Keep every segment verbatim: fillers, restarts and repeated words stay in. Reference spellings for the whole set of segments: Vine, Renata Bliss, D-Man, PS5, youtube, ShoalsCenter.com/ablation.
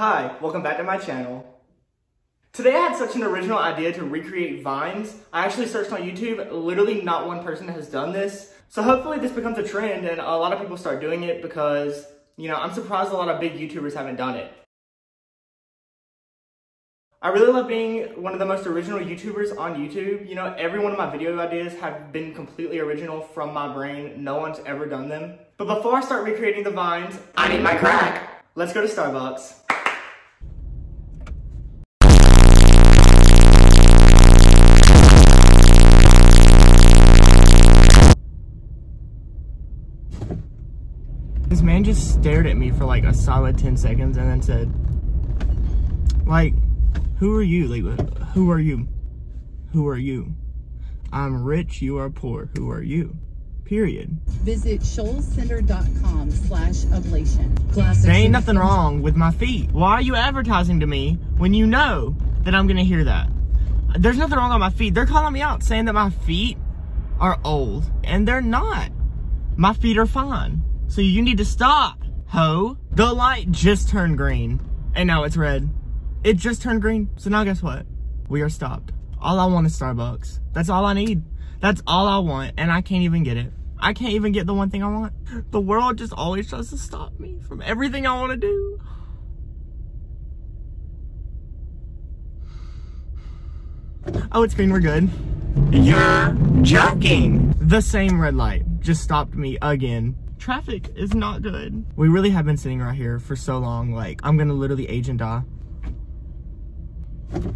Hi, welcome back to my channel. Today I had such an original idea to recreate vines. I actually searched on YouTube, literally not one person has done this. So hopefully this becomes a trend and a lot of people start doing it because, you know, I'm surprised a lot of big YouTubers haven't done it. I really love being one of the most original YouTubers on YouTube. You know, every one of my video ideas have been completely original from my brain. No one's ever done them. But before I start recreating the vines, I need my crack. Let's go to Starbucks. This man just stared at me for like a solid ten seconds and then said, like, who are you? Like, who are you? Who are you? I'm rich, you are poor. Who are you? Period. Visit Shoals Center dot com slash ablation. There ain't nothing wrong with my feet. Why are you advertising to me when you know that I'm gonna hear that? There's nothing wrong with my feet. They're calling me out saying that my feet are old, and they're not. My feet are fine. So you need to stop, ho. The light just turned green, and now it's red. It just turned green, so now guess what? We are stopped. All I want is Starbucks. That's all I need. That's all I want, and I can't even get it. I can't even get the one thing I want. The world just always tries to stop me from everything I want to do. Oh, it's green, we're good. You're joking. The same red light just stopped me again. Traffic is not good. We really have been sitting right here for so long, like, I'm gonna literally age and die.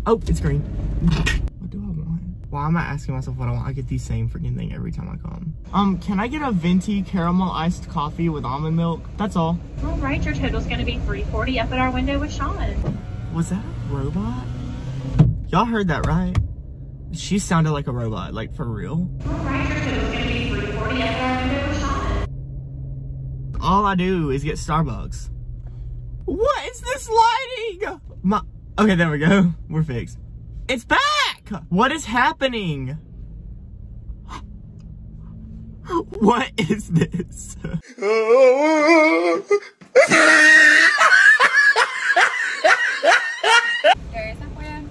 Oh, it's green. What do I want? Why am I asking myself what I want? I get the same freaking thing every time I come. Um, can I get a venti caramel iced coffee with almond milk? That's all. All right, your total's gonna be three forty up at our window with Sean. Was that a robot? Y'all heard that, right? She sounded like a robot, like for real. All right, your total's gonna be three forty up at our window with Sean. All I do is get Starbucks. What is this lighting? My. Okay, there we go. We're fixed. It's back! What is happening? What is this?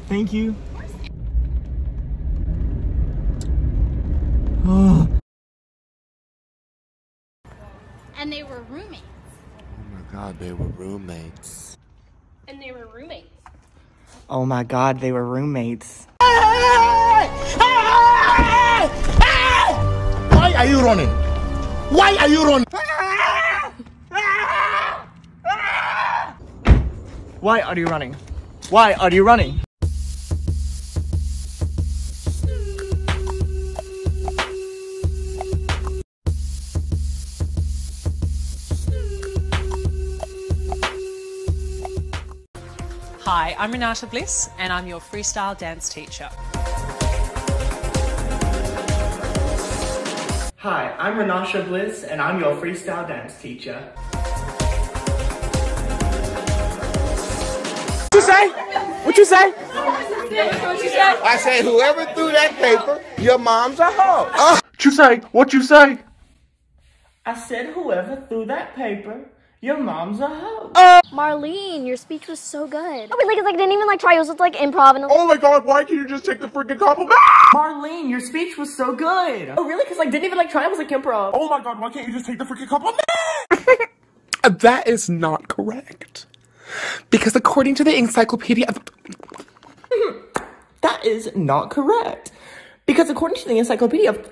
Thank you. And they were roommates. Oh my God, they were roommates. And they were roommates. Oh my God, they were roommates. Why are you running? Why are you running? Why are you running? Why are you running? Hi, I'm Renata Bliss, and I'm your freestyle dance teacher. Hi, I'm Renata Bliss, and I'm your freestyle dance teacher. What'd you say? What'd you say? I said, whoever threw that paper, your mom's a hoe. Uh. What'd you say? What'd you say? I said, whoever threw that paper, your mom's a hoe. Uh, Marlene, your speech was so good. Oh, wait, like, it's like, I didn't even like try. It was just like improv. And oh my God, why can't you just take the freaking compliment? Marlene, your speech was so good. Oh, really? Because like, didn't even like try. It was like improv. Oh my God, why can't you just take the freaking compliment? That is not correct. Because according to the encyclopedia of... That is not correct. Because according to the encyclopedia of...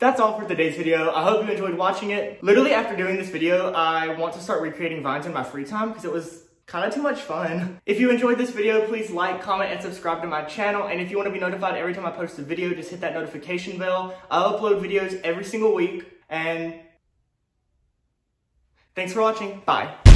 That's all for today's video. I hope you enjoyed watching it. Literally after doing this video, I want to start recreating vines in my free time because it was kind of too much fun. If you enjoyed this video, please like, comment, and subscribe to my channel. And if you want to be notified every time I post a video, just hit that notification bell. I upload videos every single week. And thanks for watching. Bye.